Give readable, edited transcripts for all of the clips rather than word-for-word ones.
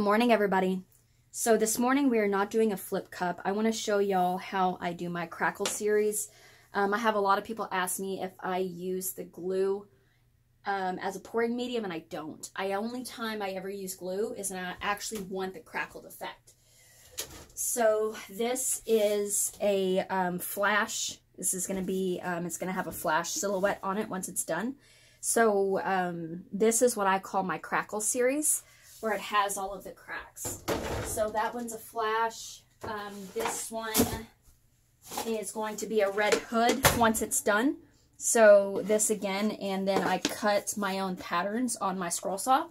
Good morning, everybody. So this morning we are not doing a flip cup. I want to show y'all how I do my crackle series. I have a lot of people ask me if I use the glue as a pouring medium, and I don't. The only time I ever use glue is when I actually want the crackled effect. So this is a flash. This is going to be, it's going to have a flash silhouette on it once it's done. So this is what I call my crackle series, where it has all of the cracks. So that one's a flash. This one is going to be a red hood once it's done. So this again, and then I cut my own patterns on my scroll saw.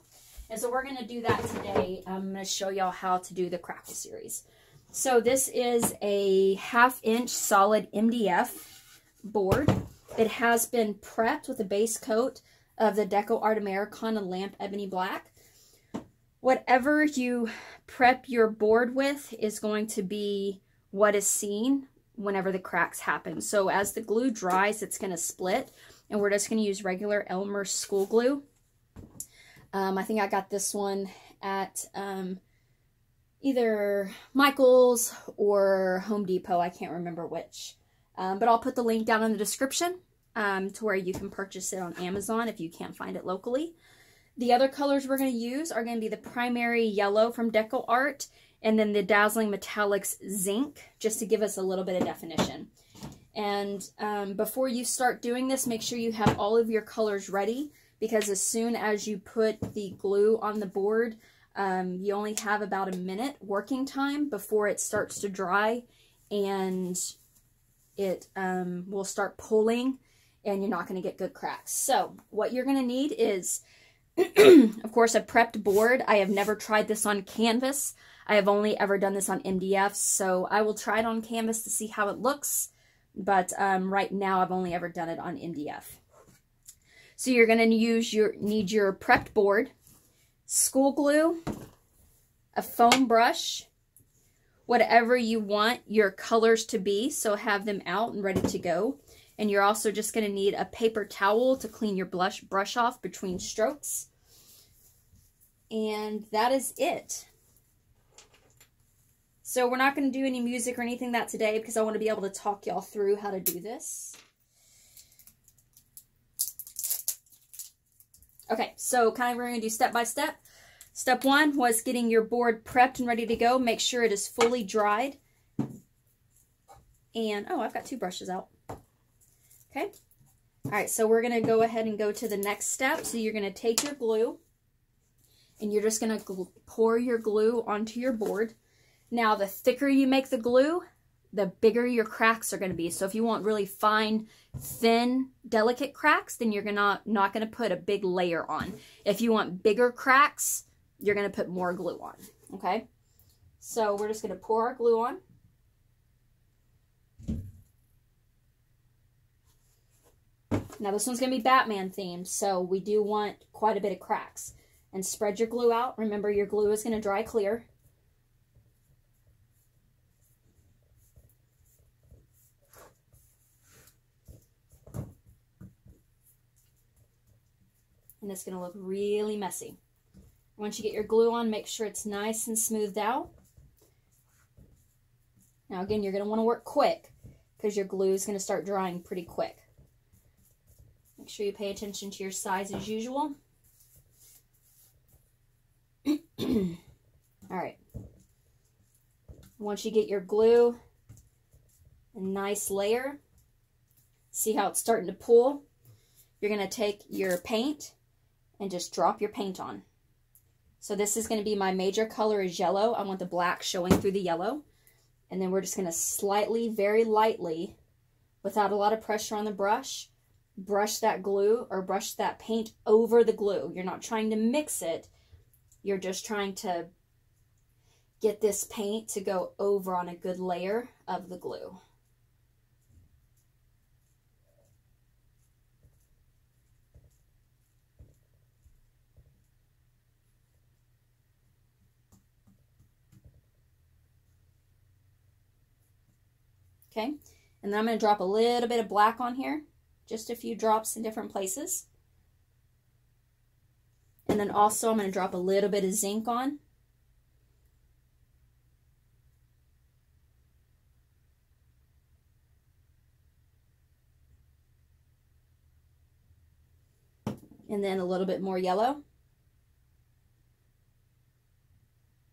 And so we're gonna do that today. I'm gonna show y'all how to do the crackle series. So this is a 1/2 inch solid MDF board. It has been prepped with a base coat of the Deco Art Americana Lamp Ebony Black. Whatever you prep your board with is going to be what is seen whenever the cracks happen. So as the glue dries, it's going to split, and we're just going to use regular Elmer School glue. I think I got this one at either Michael's or Home Depot. I can't remember which, but I'll put the link down in the description to where you can purchase it on Amazon if you can't find it locally. The other colors we're going to use are going to be the primary yellow from Deco Art, and then the Dazzling Metallics Zinc, just to give us a little bit of definition. And before you start doing this, make sure you have all of your colors ready, because as soon as you put the glue on the board, you only have about a minute working time before it starts to dry, and it will start pulling, and you're not going to get good cracks. So what you're going to need is of course, a prepped board. I have never tried this on canvas. I have only ever done this on MDF, so I will try it on canvas to see how it looks, but right now I've only ever done it on MDF. So you're going to need your prepped board, school glue, a foam brush, whatever you want your colors to be, so have them out and ready to go. And you're also just going to need a paper towel to clean your brush off between strokes. And that is it. So we're not going to do any music or anything that today, because I want to be able to talk y'all through how to do this. Okay, so kind of we're going to do step by step. Step one was getting your board prepped and ready to go. Make sure it is fully dried. And, oh, I've got two brushes out. Okay. All right. So we're going to go ahead and go to the next step. So you're going to take your glue and you're just going to pour your glue onto your board. Now, the thicker you make the glue, the bigger your cracks are going to be. So if you want really fine, thin, delicate cracks, then you're not going to put a big layer on. If you want bigger cracks, you're going to put more glue on. Okay. So we're just going to pour our glue on. Now this one's going to be Batman themed, so we do want quite a bit of cracks. And spread your glue out. Remember, your glue is going to dry clear. And it's going to look really messy. Once you get your glue on, make sure it's nice and smoothed out. Now again, you're going to want to work quick, because your glue is going to start drying pretty quick. Make sure you pay attention to your size as usual. All right. Once you get your glue, a nice layer, see how it's starting to pull? You're going to take your paint and just drop your paint on. So this is going to be my major color is yellow. I want the black showing through the yellow. And then we're just going to slightly, very lightly, without a lot of pressure on the brush, brush that glue or brush that paint over the glue. You're not trying to mix it. You're just trying to get this paint to go over on a good layer of the glue. Okay, and then I'm going to drop a little bit of black on here. Just a few drops in different places. And then also I'm going to drop a little bit of zinc on. and then a little bit more yellow,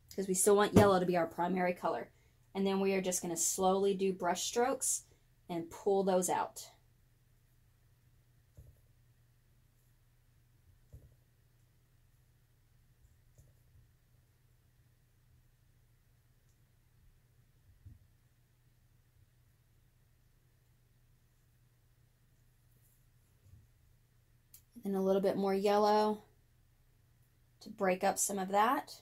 because we still want yellow to be our primary color. And then we are just going to slowly do brush strokes and pull those out. And a little bit more yellow to break up some of that.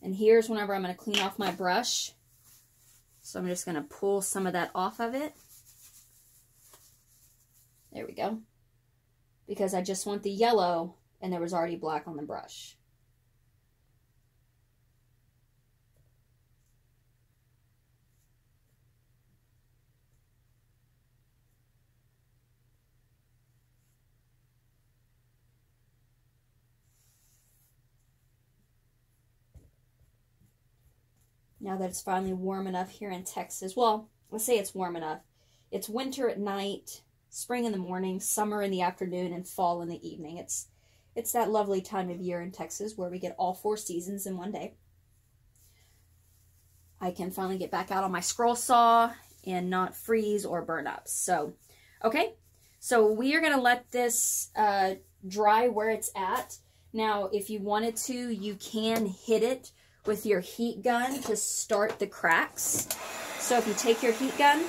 And here's whenever I'm going to clean off my brush. So I'm just going to pull some of that off of it. There we go. Because I just want the yellow, and there was already black on the brush. Now that it's finally warm enough here in Texas. Well, let's say it's warm enough. It's winter at night, spring in the morning, summer in the afternoon, and fall in the evening. It's that lovely time of year in Texas where we get all four seasons in one day. I can finally get back out on my scroll saw and not freeze or burn up. So, okay. So we are going to let this dry where it's at. Now, if you wanted to, you can hit it with your heat gun to start the cracks. So if you take your heat gun .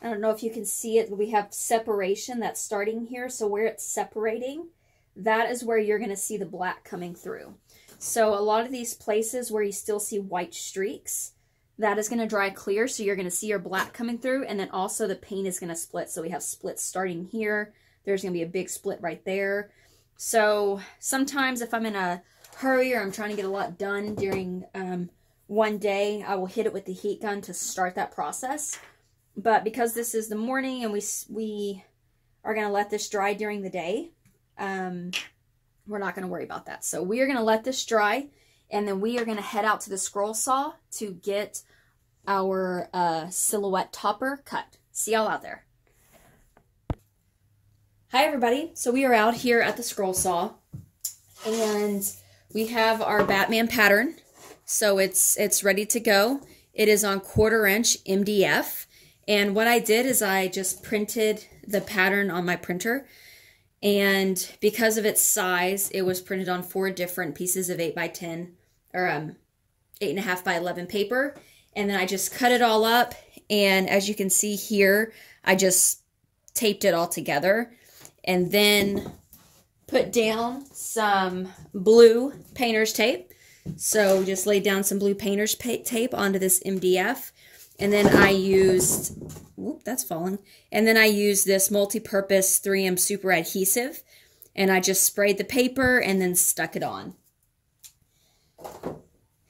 I don't know if you can see it, we have separation that's starting here. So where it's separating, that is where you're going to see the black coming through. So a lot of these places where you still see white streaks, that is going to dry clear. So you're going to see your black coming through, and then also the paint is going to split. So we have splits starting here. There's going to be a big split right there. So sometimes if I'm in a hurry or I'm trying to get a lot done during one day, I will hit it with the heat gun to start that process. But because this is the morning and we are going to let this dry during the day, we're not going to worry about that. So we are going to let this dry, and then we are going to head out to the scroll saw to get our silhouette topper cut. See y'all out there. Hi, everybody. So we are out here at the scroll saw, and we have our Batman pattern. So it's ready to go. It is on 1/4" MDF. And what I did is I just printed the pattern on my printer, and because of its size, it was printed on 4 different pieces of 8x10 or 8.5 by 11 paper. And then I just cut it all up. And as you can see here, I just taped it all together and then put down some blue painter's tape. So just laid down some blue painter's tape onto this MDF. And then I used, whoop, that's falling. And then I used this multi-purpose 3M super adhesive, and I just sprayed the paper and then stuck it on.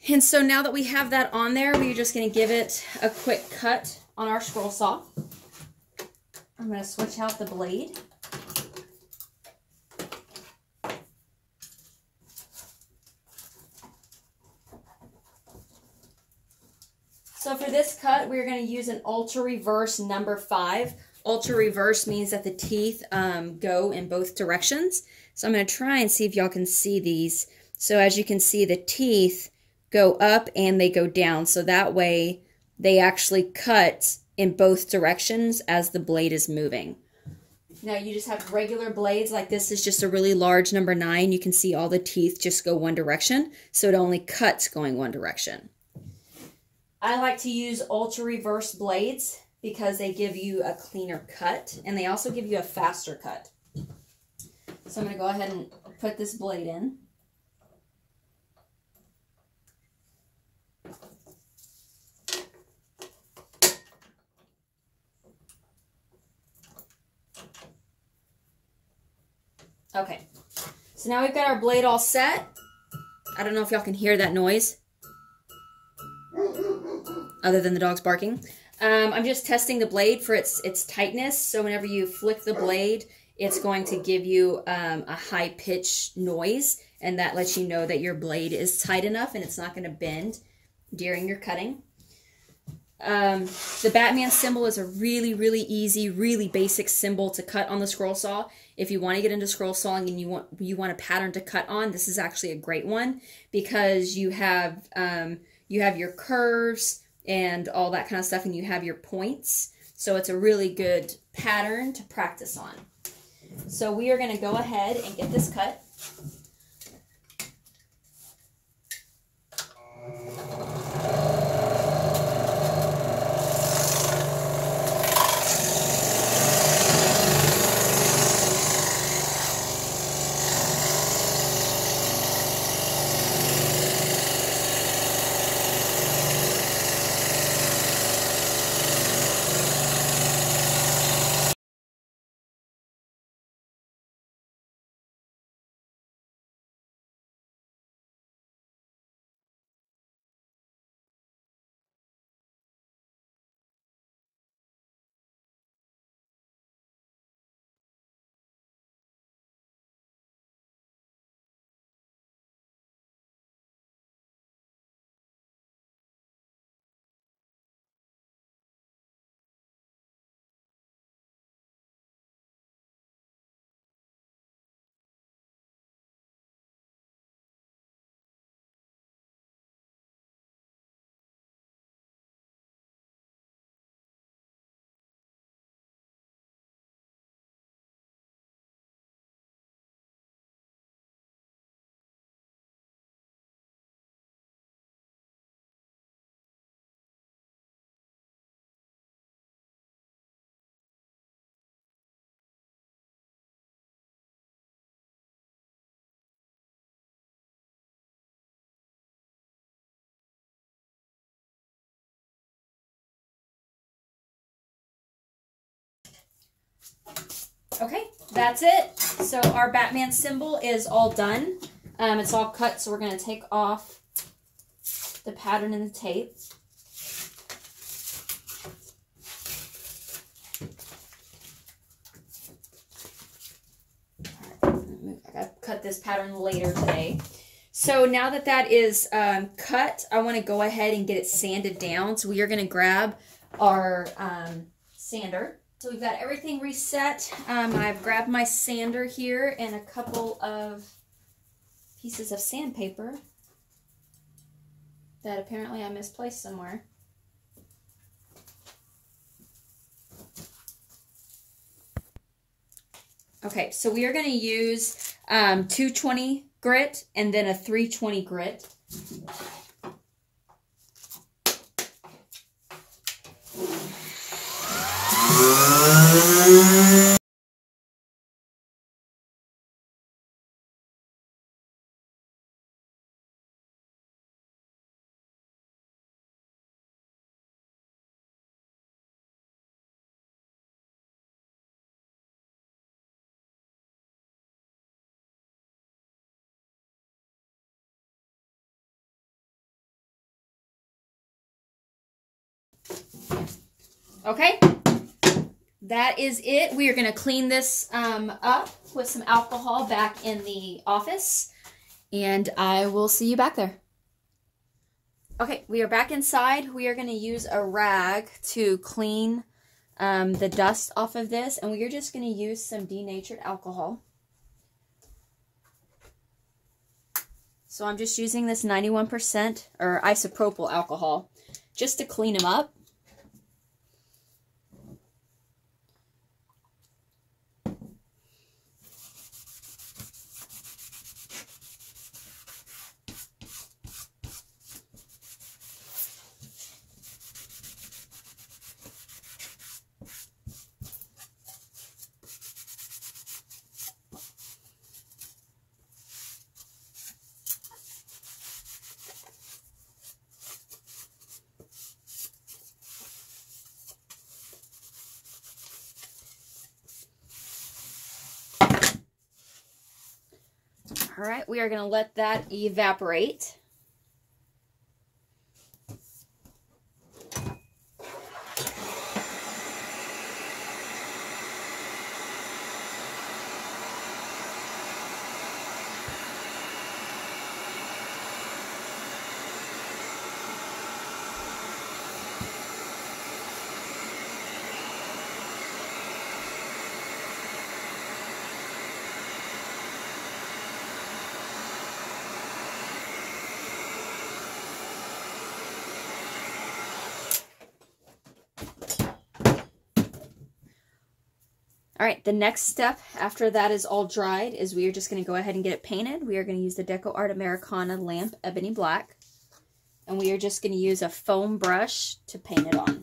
And so now that we have that on there, we're just going to give it a quick cut on our scroll saw. I'm going to switch out the blade. So for this cut, we're going to use an ultra reverse number 5. Ultra reverse means that the teeth go in both directions. So I'm going to try and see if y'all can see these. So as you can see, the teeth go up and they go down. So that way they actually cut in both directions as the blade is moving. Now you just have regular blades like this is just a really large number 9. You can see all the teeth just go one direction. So it only cuts going one direction. I like to use ultra reverse blades because they give you a cleaner cut, and they also give you a faster cut. So I'm going to go ahead and put this blade in. Okay, so now we've got our blade all set. I don't know if y'all can hear that noise. other than the dogs barking. I'm just testing the blade for its tightness. So whenever you flick the blade, it's going to give you a high-pitched noise, and that lets you know that your blade is tight enough and it's not going to bend during your cutting. The Batman symbol is a really, really easy, really basic symbol to cut on the scroll saw. If you want to get into scroll sawing and you want a pattern to cut on, this is actually a great one, because you have your curves and all that kind of stuff, and you have your points. So it's a really good pattern to practice on. So we are going to go ahead and get this cut. Okay, that's it. So our Batman symbol is all done. It's all cut, so we're going to take off the pattern and the tape. All right, I got to cut this pattern later today. So now that that is cut, I want to go ahead and get it sanded down. So we are going to grab our sander. So we've got everything reset. I've grabbed my sander here and a couple of pieces of sandpaper that apparently I misplaced somewhere. Okay, so we are going to use 220 grit and then a 320 grit. Okay, that is it. We are going to clean this up with some alcohol back in the office, and I will see you back there. Okay, we are back inside. We are going to use a rag to clean the dust off of this, and we are just going to use some denatured alcohol. So I'm just using this 91% or isopropyl alcohol just to clean them up. All right, we are going to let that evaporate. All right, the next step after that is all dried is we are just going to go ahead and get it painted. We are going to use the Deco Art Americana Lamp Ebony Black, and we are just going to use a foam brush to paint it on.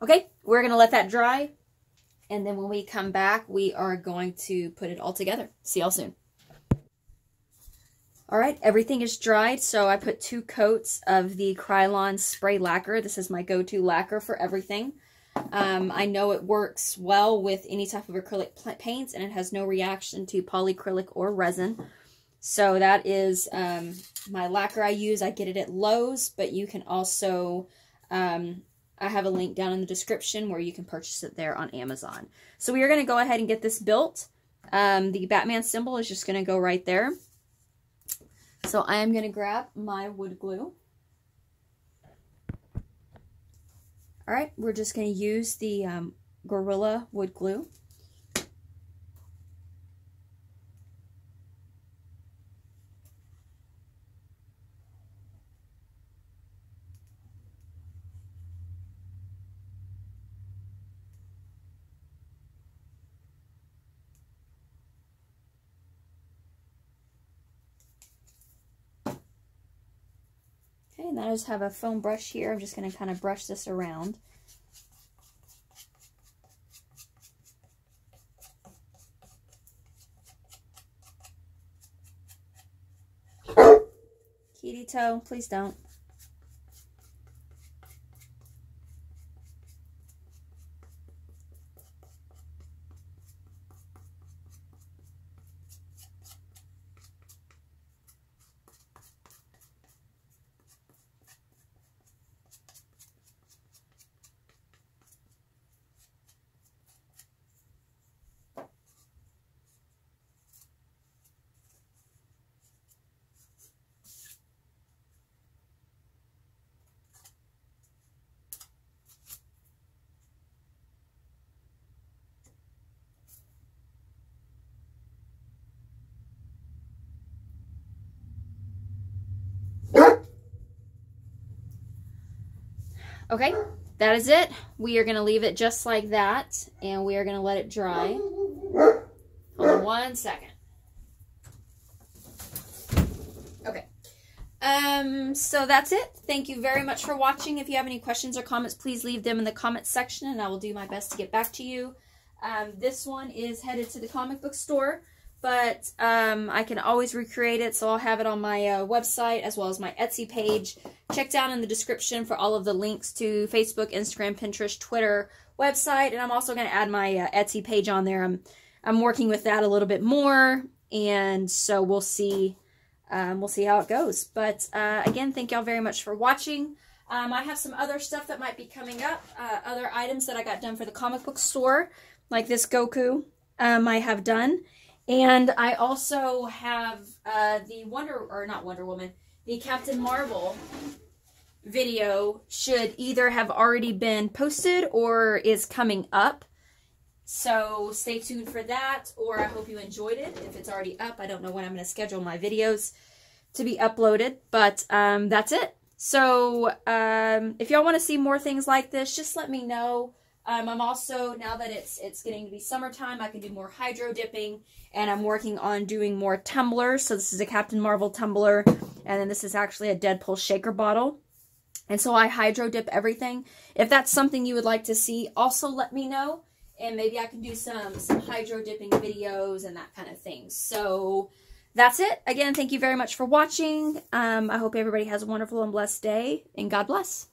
Okay, we're going to let that dry, and then when we come back, we are going to put it all together. See y'all soon. All right, everything is dried, so I put 2 coats of the Krylon spray lacquer. This is my go-to lacquer for everything. I know it works well with any type of acrylic paints, and it has no reaction to polyacrylic or resin. So that is my lacquer I use. I get it at Lowe's, but you can also... I have a link down in the description where you can purchase it there on Amazon. So we are going to go ahead and get this built. The Batman symbol is just going to go right there. So I am going to grab my wood glue. All right, we're just going to use the Gorilla wood glue. Okay, and I just have a foam brush here. I'm just going to kind of brush this around. Kitty toe, please don't. Okay, that is it. We are going to leave it just like that, and we are going to let it dry. Hold on one second. Okay, so that's it. Thank you very much for watching. If you have any questions or comments, please leave them in the comments section, and I will do my best to get back to you. This one is headed to the comic book store, but I can always recreate it, so I'll have it on my website as well as my Etsy page. Check down in the description for all of the links to Facebook, Instagram, Pinterest, Twitter, website, and I'm also going to add my Etsy page on there. I'm working with that a little bit more, and so we'll see how it goes. But again, thank y'all very much for watching. I have some other stuff that might be coming up, other items that I got done for the comic book store, like this Goku I have done. And I also have the the Captain Marvel video should either have already been posted or is coming up. So stay tuned for that, or I hope you enjoyed it. If it's already up, I don't know when I'm going to schedule my videos to be uploaded, but that's it. So if y'all want to see more things like this, just let me know. I'm also, now that it's getting to be summertime, I can do more hydro dipping, and I'm working on doing more tumblers. So this is a Captain Marvel tumbler, and then this is actually a Deadpool shaker bottle. And so I hydro dip everything. If that's something you would like to see, also let me know, and maybe I can do some hydro dipping videos and that kind of thing. So that's it. Again, thank you very much for watching. I hope everybody has a wonderful and blessed day, and God bless.